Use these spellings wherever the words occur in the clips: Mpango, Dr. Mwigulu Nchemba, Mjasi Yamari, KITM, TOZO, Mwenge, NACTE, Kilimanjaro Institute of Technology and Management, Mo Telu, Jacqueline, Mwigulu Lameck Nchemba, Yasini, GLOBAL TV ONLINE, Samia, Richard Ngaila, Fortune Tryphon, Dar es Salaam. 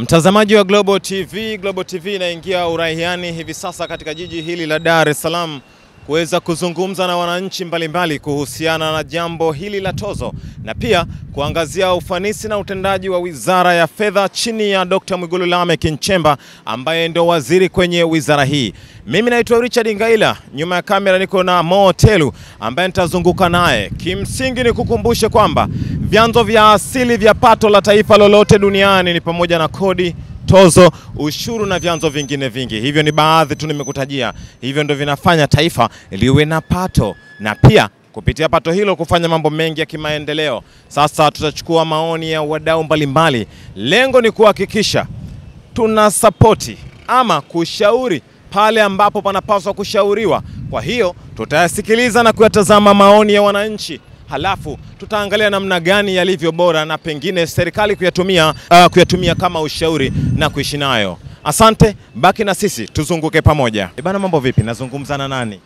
Mtazamaji wa Global TV, Global TV inaingia uraiani hivi sasa katika jiji hili la Dar es Salaam kuweza kuzungumza na wananchi mbalimbali kuhusiana na jambo hili la tozo na pia kuangazia ufanisi na utendaji wa Wizara ya Fedha chini ya Dr. Mwigulu Nchemba ambaye ndo waziri kwenye wizara hii. Mimi naitwa Richard Ngaila, nyuma ya kamera niko na Mo Telu ambaye nitazunguka naye. Kimsingi ni kukumbushe kwamba vyanzo vya asili vya pato la taifa lolote duniani ni pamoja na kodi, tozo, ushuru na vyanzo vingine vingi. Hivyo ni baadhi tu nimekutajia. Hivyo ndio vinafanya taifa liwe na pato na pia kupitia pato hilo kufanya mambo mengi ya kimaendeleo. Sasa tutachukua maoni ya wadau mbalimbali. Lengo ni kuhakikisha tuna sapoti ama kushauri pale ambapo panapaswa kushauriwa. Kwa hiyo tutayasikiliza na kuyatazama maoni ya wananchi. Halafu tutaangalia namna gani yalivyo bora na pengine serikali kuyatumia kama ushauri na kuishi nayo. Asante, baki na sisi tuzunguke pamoja. Bana, mambo vipi? Nazungumza na nani?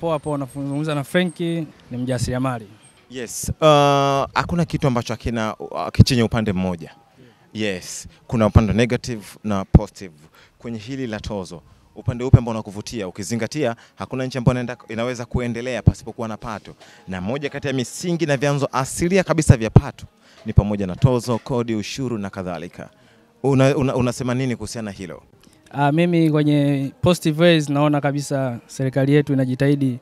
Poa, nazungumza na Franki, ni Mjasi Yamari. Yes, hakuna kitu ambacho hakina kichenye upande mmoja. Yes, kuna upande negative na positive kwenye hili la tozo. Upande upe ambao unakuvutia ukizingatia hakuna nchi ambayo inaweza kuendelea pasipokuwa na pato, na moja kati ya misingi na vyanzo asilia kabisa vya pato ni pamoja na tozo, kodi, ushuru na kadhalika. Unasema nini kuhusiana hilo? Mimi kwenye positive ways naona kabisa serikali yetu inajitahidi,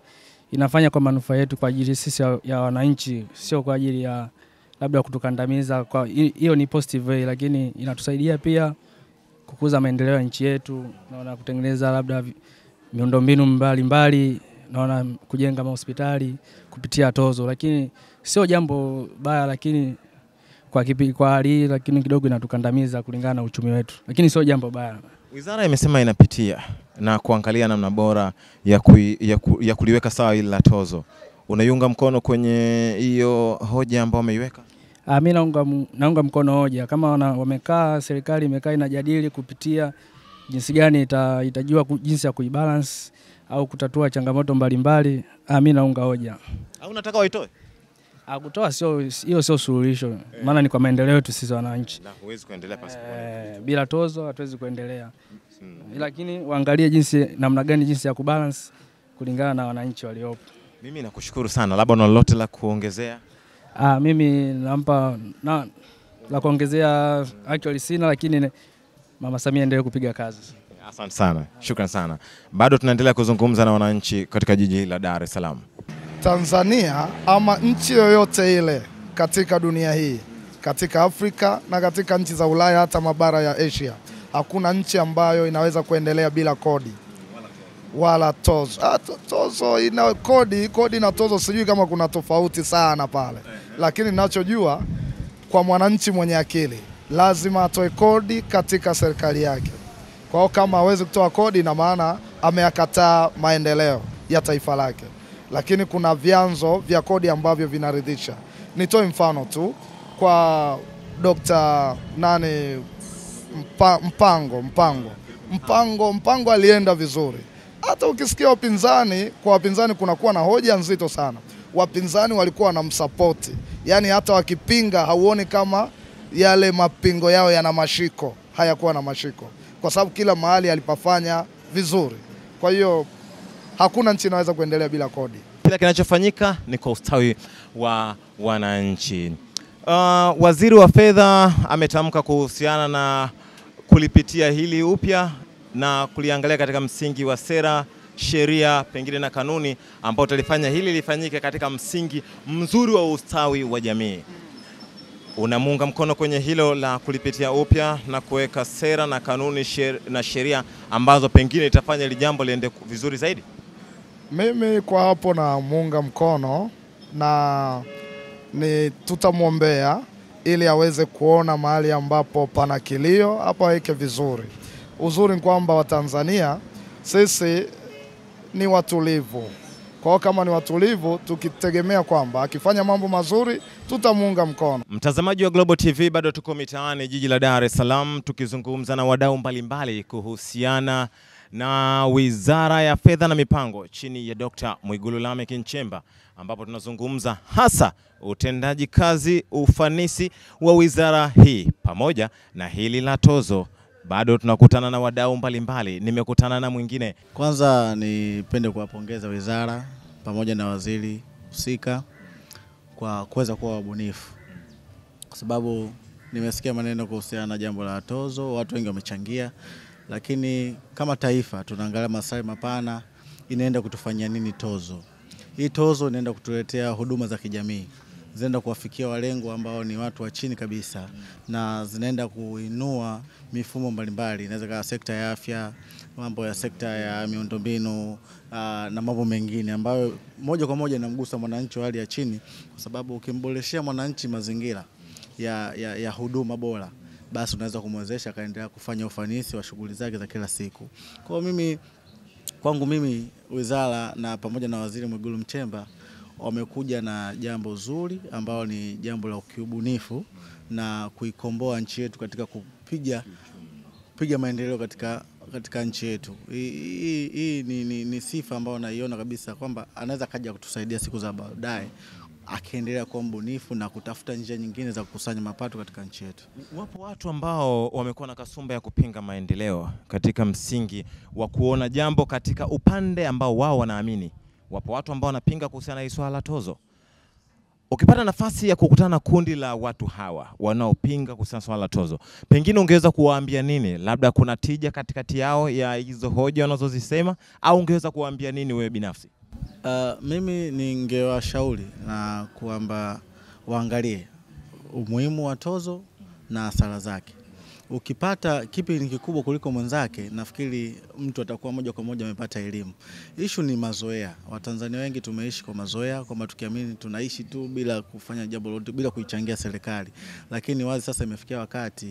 inafanya kwa manufaa yetu, kwa ajili sisi ya wananchi, sio kwa ajili ya labda kutukandamiza. Kwa hiyo ni positive way, lakini inatusaidia pia kukuza maendeleo ya nchi yetu. Naona kutengeneza labda miundombinu mbalimbali, naona kujenga hospitali kupitia tozo, lakini sio jambo baya, lakini kwa hali, lakini kidogo inatukandamiza kulingana na uchumi wetu, lakini sio jambo baya. Wizara imesema inapitia na kuangalia namna bora ya kuliweka sawa hili la tozo. Unaiunga mkono kwenye hiyo hoja ambayo ameiweka? Mimi naunga mkono hoja. Kama wamekaa, serikali imekaa inajadili kupitia jinsi gani itajua jinsi ya kuibalance au kutatua changamoto mbalimbali, mimi naunga hoja. Au unataka waitoe? Kutoa sio, hiyo sio suluhisho. Maana ni kwa maendeleo yetu sisi wananchi. Na huwezi kuendelea pasipo bila tozo hatuwezi kuendelea. Lakini waangalie jinsi namna gani jinsi ya kubalance kulingana na wananchi waliopo. Mimi nakushukuru sana. Labda una lolote la kuongezea? Mimi nampa na la kuongezea actually sina, lakini Mama Samia endelee kupiga kazi. Asante sana. Shukrani sana. Bado tunaendelea kuzungumza na wananchi katika jiji la Dar es Salaam. Tanzania ama nchi yoyote ile katika dunia hii, katika Afrika na katika nchi za Ulaya hata mabara ya Asia, hakuna nchi ambayo inaweza kuendelea bila kodi wala tozo. Tozo ina kodi na tozo sijui kama kuna tofauti sana pale. Lakini ninachojua kwa mwananchi mwenye akili lazima atoe kodi katika serikali yake. Kwa hiyo kama hawezi kutoa kodi na maana ameyakataa maendeleo ya taifa lake. Lakini kuna vyanzo vya kodi ambavyo vinaridhisha. Nitoe mfano tu kwa Dr. Mpango alienda vizuri. Hata ukisikia wapinzani, kwa wapinzani kunakuwa na hoja nzito sana. Wapinzani walikuwa na msapoti. Yani hata wakipinga hauoni kama yale mapingo yao yana mashiko. Hayakuwa na mashiko. Kwa sababu kila mahali alipafanya vizuri. Kwa hiyo hakuna nchi inaweza kuendelea bila kodi. Kila kinachofanyika ni kwa ustawi wa wananchi. Waziri wa Fedha ametamka kuhusiana na kulipitia hili upya na kuliangalia katika msingi wa sera, sheria, pengine na kanuni ambao talifanya hili lifanyike katika msingi mzuri wa ustawi wa jamii. Unamuunga mkono kwenye hilo la kulipitia upya na kuweka sera na kanuni na sheria ambazo pengine itafanya hili jambo liende vizuri zaidi? Mimi kwa hapo na muunga mkono, na ni tutamwombea ili aweze kuona mahali ambapo pana kilio hapa aweke vizuri. Uzuri ni kwamba Watanzania sisi ni watulivu. Kwa kama ni watulivu, tukitegemea kwamba akifanya mambo mazuri tutamuunga mkono. Mtazamaji wa Global TV, bado tuko mitaani jiji la Dar es Salaam tukizungumza na wadau mbalimbali kuhusiana na Wizara ya Fedha na Mipango chini ya Dr. Mwigulu Lameck Nchemba, ambapo tunazungumza hasa utendaji kazi, ufanisi wa wizara hii pamoja na hili la tozo. Bado tunakutana na wadau mbalimbali, nimekutana na mwingine. Kwanza nipende kuwapongeza wizara pamoja na waziri husika kwa kuweza kuwa wabunifu, kwa sababu nimesikia maneno kuhusiana na jambo la tozo, watu wengi wamechangia, lakini kama taifa tunaangalia masai mapana, inaenda kutufanyia nini tozo? Hii tozo inaenda kutuletea huduma za kijamii, zinaenda kuwafikia walengo ambao ni watu wa chini kabisa, na zinaenda kuinua mifumo mbalimbali, inaweza kama sekta ya afya, mambo ya sekta ya miundombinu na mambo mengine ambayo moja kwa moja inamgusa mwananchi wa hali ya chini, kwa sababu ukimboreshia mwananchi mazingira ya huduma bora, basi unaweza kumwezesha kaendelea kufanya ufanisi wa shughuli zake za kila siku. Kwa mimi, kwangu mimi, wizara na pamoja na Waziri Mwigulu Nchemba wamekuja na jambo zuri ambao ni jambo la kiubunifu na kuikomboa nchi yetu katika kupiga maendeleo katika nchi yetu. Hii ni sifa ambayo naiona kabisa kwamba anaweza kaja kutusaidia siku za baadaye, akiendelea kuwa mbunifu na kutafuta njia nyingine za kukusanya mapato katika nchi yetu. Wapo watu ambao wamekuwa na kasumba ya kupinga maendeleo katika msingi wa kuona jambo katika upande ambao wao wanaamini. Wapo watu ambao wanapinga kuhusiana na swala la tozo. Ukipata nafasi ya kukutana kundi la watu hawa wanaopinga kuhusiana na swala la tozo, pengine ungeweza kuwaambia nini? Labda kuna tija katikati yao ya hizo hoja wanazozisema, au ungeweza kuwaambia nini wewe binafsi? Mimi ningewashauri na kwamba waangalie umuhimu wa tozo na hasara zake. Ukipata kipi ni kikubwa kuliko mwenzake, nafikiri mtu atakuwa moja kwa moja amepata elimu. Issue ni mazoea. Watanzania wengi tumeishi kwa mazoea, kwa tukiamini tunaishi tu bila kufanya jambo lolote, bila kuichangia serikali. Lakini wazi sasa imefikia wakati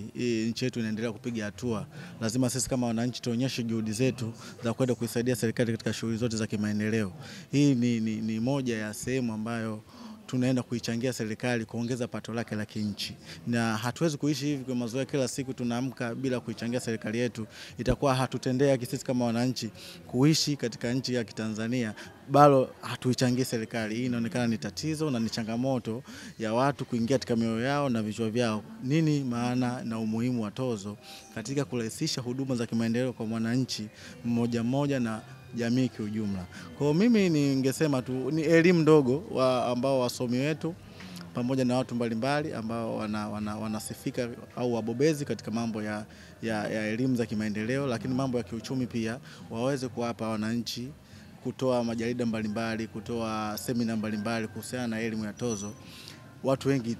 nchi yetu inaendelea kupiga hatua. Lazima sisi kama wananchi tuonyeshe juhudi zetu za kwenda kuisaidia serikali katika shughuli zote za kimaendeleo. Hii ni moja ya sehemu ambayo tunaenda kuichangia serikali kuongeza pato lake la kinchi. Na hatuwezi kuishi hivi kwa mazoea, kila siku tunaamka bila kuichangia serikali yetu. Itakuwa hatutendea kisisi kama wananchi kuishi katika nchi ya Kitanzania bado hatuichangie serikali. Hii inaonekana ni tatizo na ni changamoto ya watu kuingia katika mioyo yao na vichwa vyao. Nini maana na umuhimu wa tozo katika kurahisisha huduma za kimaendeleo kwa mwananchi mmoja mmoja na jamii kwa ujumla? Kwa mimi ningesema tu ni elimu ndogo ambao wasomi wetu pamoja na watu mbalimbali ambao wanasifika au wabobezi katika mambo ya elimu za kimaendeleo, lakini mambo ya kiuchumi pia waweze kuwapa wananchi, kutoa majarida mbalimbali, kutoa semina mbalimbali kuhusiana na elimu ya tozo. Watu wengi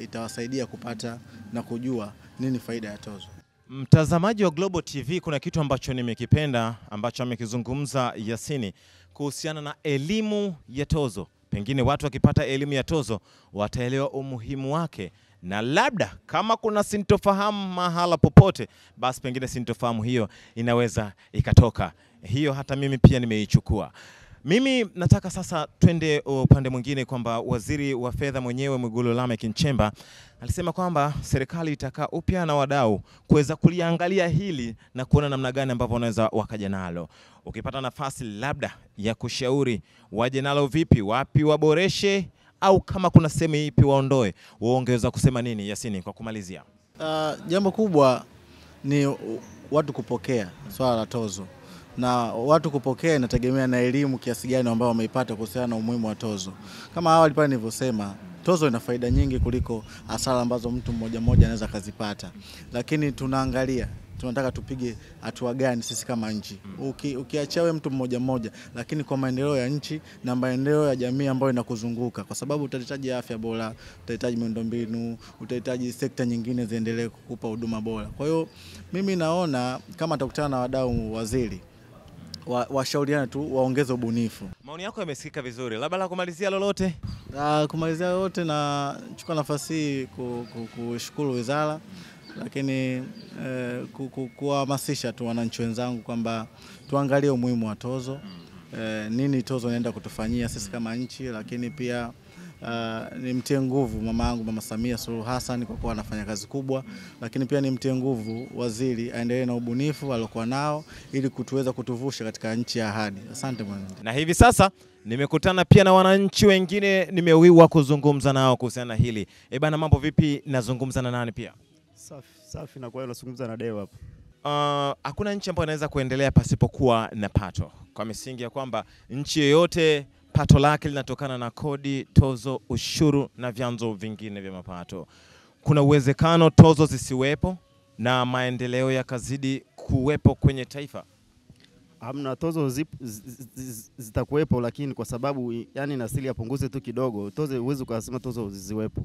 itawasaidia kupata na kujua nini faida ya tozo. Mtazamaji wa Global TV, kuna kitu ambacho nimekipenda ambacho amekizungumza Yasini kuhusiana na elimu ya tozo. Pengine watu wakipata elimu ya tozo wataelewa umuhimu wake, na labda kama kuna sintofahamu mahala popote, basi pengine sintofahamu hiyo inaweza ikatoka. Hiyo hata mimi pia nimeichukua. Mimi nataka sasa twende upande mwingine, kwamba Waziri wa Fedha mwenyewe Mwigulu Lameck Nchemba alisema kwamba serikali itakaa upya na wadau kuweza kuliangalia hili na kuona namna gani ambavyo wanaweza wakaja nalo. Ukipata nafasi labda ya kushauri, waje nalo vipi, wapi waboreshe, au kama kuna sehemu ipi waondoe, waongeza kusema nini, Yasini, kwa kumalizia? Jambo kubwa ni watu kupokea swala la tozo. Na watu kupokea inategemea na elimu kiasi gani ambao wameipata kuhusiana na umuhimu wa tozo. Kama awali pale nilivyosema, tozo ina faida nyingi kuliko hasara ambazo mtu mmoja mmoja anaweza kazipata. Lakini tunaangalia tunataka tupige hatua gani sisi kama nchi. Ukiachia wewe mtu mmoja mmoja, lakini kwa maendeleo ya nchi na maendeleo ya jamii ambayo inakuzunguka, kwa sababu utahitaji afya bora, utahitaji miundombinu, utahitaji sekta nyingine ziendelee kukupa huduma bora. Kwa hiyo mimi naona kama atakutana na wadau waziri, washauriana tu waongeze ubunifu. Maoni yako yamesikika vizuri. Labda la kumalizia lolote? Kumalizia lolote, na chukua nafasi kushukuru wizara, lakini kuhamasisha tu wananchi wenzangu kwamba tuangalie umuhimu wa tozo, nini tozo inaenda kutufanyia sisi kama nchi, lakini pia Nimtie nguvu mama yangu Mama Samia Suluhu Hassan kwa kuwa anafanya kazi kubwa, lakini pia nimtie nguvu waziri aendelee na ubunifu aliokuwa nao ili kutuweza kutuvusha katika nchi ya ahadi. Asante mwana. Na hivi sasa nimekutana pia na wananchi wengine, nimewiwa kuzungumza nao kuhusiana hili. Ebana, mambo vipi? Nazungumza na nani pia? Safi na kwa hiyo nazungumza na Deo hapa. Hakuna nchi ambayo inaweza kuendelea pasipokuwa na pato. Kwa misingi ya kwamba nchi yoyote pato lake linatokana na kodi, tozo, ushuru na vyanzo vingine vya mapato. Kuna uwezekano tozo zisiwepo na maendeleo yakazidi kuwepo kwenye taifa? Hamna, tozo zitakuwepo, lakini kwa sababu yani nasili yapunguze tu kidogo. Tozo uwezo kwa asima tozo ziwepo.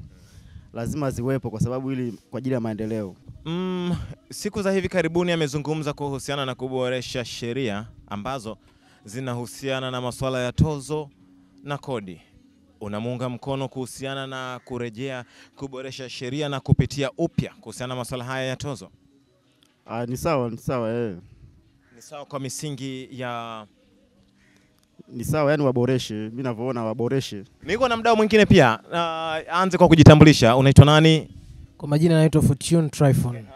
Lazima ziwepo kwa sababu ili kwa ajili ya maendeleo. Siku za hivi karibuni amezungumza kuhusiana na kuboresha sheria ambazo zinahusiana na masuala ya tozo na kodi. Unamuunga mkono kuhusiana na kurejea kuboresha sheria na kupitia upya kuhusiana na masuala haya ya tozo? Ni sawa. Ni sawa kwa misingi ya ni sawa, yani waboreshe. Mimi ninavyoona waboreshe. Niko na mdau mwingine pia. Anze kwa kujitambulisha. Unaitwa nani? Kwa majina naitwa Fortune Tryphon. Angalia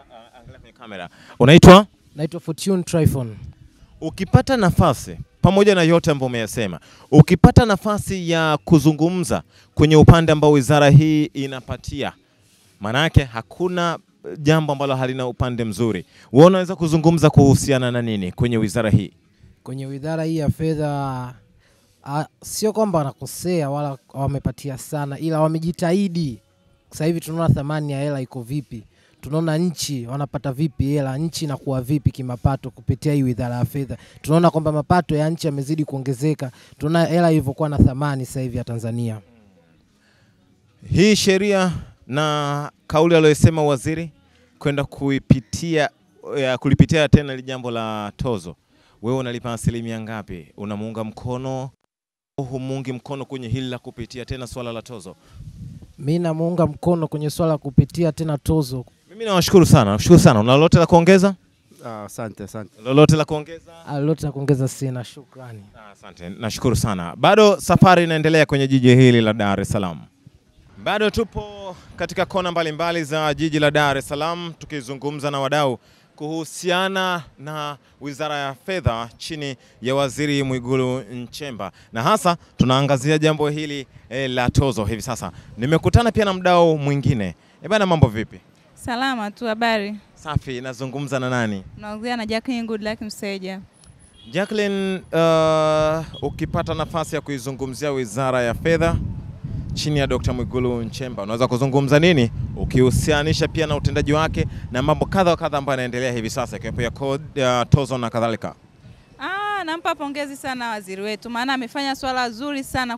kwenye kamera. Unaitwa? Naitwa Fortune Tryphon. Ukipata nafasi, pamoja na yote ambayo umeyasema, ukipata nafasi ya kuzungumza kwenye upande ambao wizara hii inapatia, manake hakuna jambo ambalo halina upande mzuri, wewe unaweza kuzungumza kuhusiana na nini kwenye wizara hii? Kwenye wizara hii ya fedha, sio kwamba wanakosea wala wamepatia sana, ila wamejitahidi. Sasa hivi tunaona thamani ya hela iko vipi, tunaona nchi wanapata vipi hela, nchi inakuwa vipi kimapato kupitia hii wizara ya fedha. Tunaona kwamba mapato ya nchi yamezidi kuongezeka, tunaona hela ilivyokuwa na thamani sasa hivi ya Tanzania. Hii sheria na kauli aliyosema waziri kwenda kulipitia tena jambo la tozo, wewe unalipa asilimia ngapi? Unamuunga mkono au humuungi mkono kwenye hili la kupitia tena swala la tozo? Mimi namuunga mkono kwenye swala kupitia tena tozo. Mimi nawashukuru sana. Una lolote la kuongeza? Asante. Lolote la kuongeza? Lolote la kuongeza sina, shukrani. Asante. Nashukuru sana. Bado safari inaendelea kwenye jiji hili la Dar es Salaam. Bado tupo katika kona mbalimbali za jiji la Dar es Salaam tukizungumza na wadau kuhusiana na wizara ya fedha chini ya waziri Mwigulu Nchemba, na hasa tunaangazia jambo hili la tozo. Hivi sasa nimekutana pia na mdau mwingine. Bana, mambo vipi? Salama tu, habari? Safi. Nazungumza na nani? Naongea na Jacqueline. Good luck mseja. Jacqueline, ukipata nafasi ya kuizungumzia wizara ya fedha chini ya Dr. Mwigulu Nchemba, unaweza kuzungumza nini ukihusianisha pia na utendaji wake na mambo kadha ambayo yanaendelea hivi sasa ikiwepo ya kodi, tozo na kadhalika? Nampa pongezi sana waziri wetu, maana amefanya swala zuri sana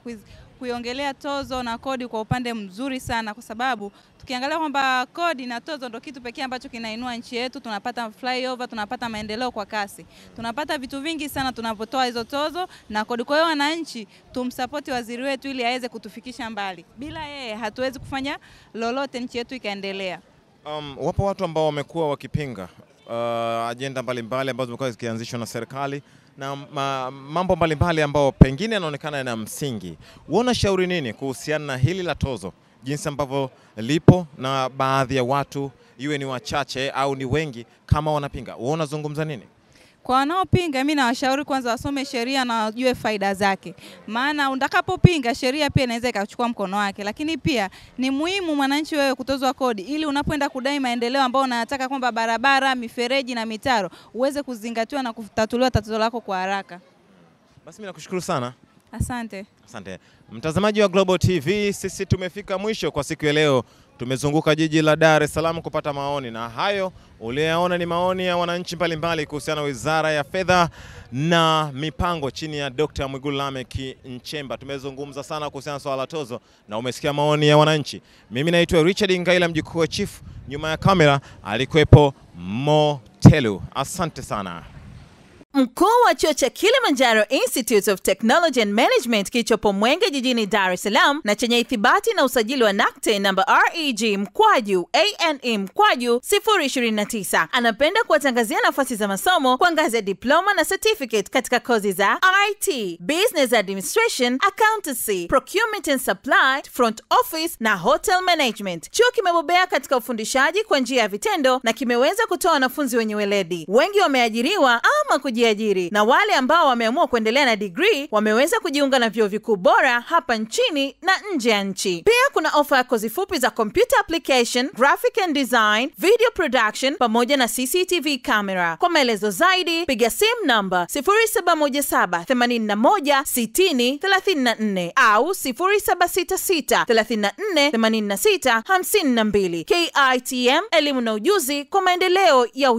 kuiongelea tozo na kodi kwa upande mzuri sana, kwa sababu tukiangalia kwamba kodi na tozo ndio kitu pekee ambacho kinainua nchi yetu. Tunapata flyover, tunapata maendeleo kwa kasi, tunapata vitu vingi sana tunapotoa hizo tozo na kodi. Kwa hiyo wananchi tumsupport waziri wetu ili aweze kutufikisha mbali. Bila yeye hatuwezi kufanya lolote nchi yetu ikaendelea. Wapo watu ambao wamekuwa wakipinga ajenda mbalimbali ambazo zimekuwa zikianzishwa na serikali na mambo mbalimbali ambao pengine yanaonekana yana msingi. Unaona shauri nini kuhusiana na hili la tozo, jinsi ambavyo lipo na baadhi ya watu, iwe ni wachache au ni wengi, kama wanapinga? Unaona zungumza nini? Kwa wanaopinga, mimi nawashauri kwanza wasome sheria na wajue faida zake. Maana utakapopinga sheria pia inaweza ikachukua mkono wake. Lakini pia ni muhimu mwananchi wewe kutozwa kodi ili unapoenda kudai maendeleo ambayo unataka, kwamba barabara, mifereji na mitaro, uweze kuzingatiwa na kutatuliwa tatizo lako kwa haraka. Basi mimi nakushukuru sana. Asante. Mtazamaji wa Global TV, sisi tumefika mwisho kwa siku ya leo. Tumezunguka jiji la Dar es Salaam kupata maoni, na hayo uliyoona ni maoni ya wananchi mbalimbali kuhusiana na wizara ya fedha na mipango chini ya Dr. Mwigulu Nchemba. Tumezungumza sana kuhusiana na swala la tozo na umesikia maoni ya wananchi. Mimi naitwa Richard Ngaila, mjukuu wa chief. Nyuma ya kamera alikuwepo Motelu. Asante sana. Mkuu wa chuo cha Kilimanjaro Institute of Technology and Management kilichopo Mwenge jijini Dar es Salaam na chenye ithibati na usajili wa NACTE namba REG/ANE/029 anapenda kuwatangazia nafasi za masomo kwa ngazi ya diploma na certificate katika kozi za IT, Business Administration, Accountancy, Procurement and Supply, Front Office na Hotel Management. Chuo kimebobea katika ufundishaji kwa njia ya vitendo na kimeweza kutoa wanafunzi wenye weledi. Wengi wameajiriwa ama kujiajiri, na wale ambao wameamua kuendelea na degree wameweza kujiunga na vyuo vikuu bora hapa nchini na nje ya nchi. Pia kuna ofa ya kozi fupi za computer application, graphic and design, video production pamoja na CCTV camera. Kwa maelezo zaidi piga simu namba 0717816034 au 0766348652. KITM, elimu na ujuzi kwa maendeleo ya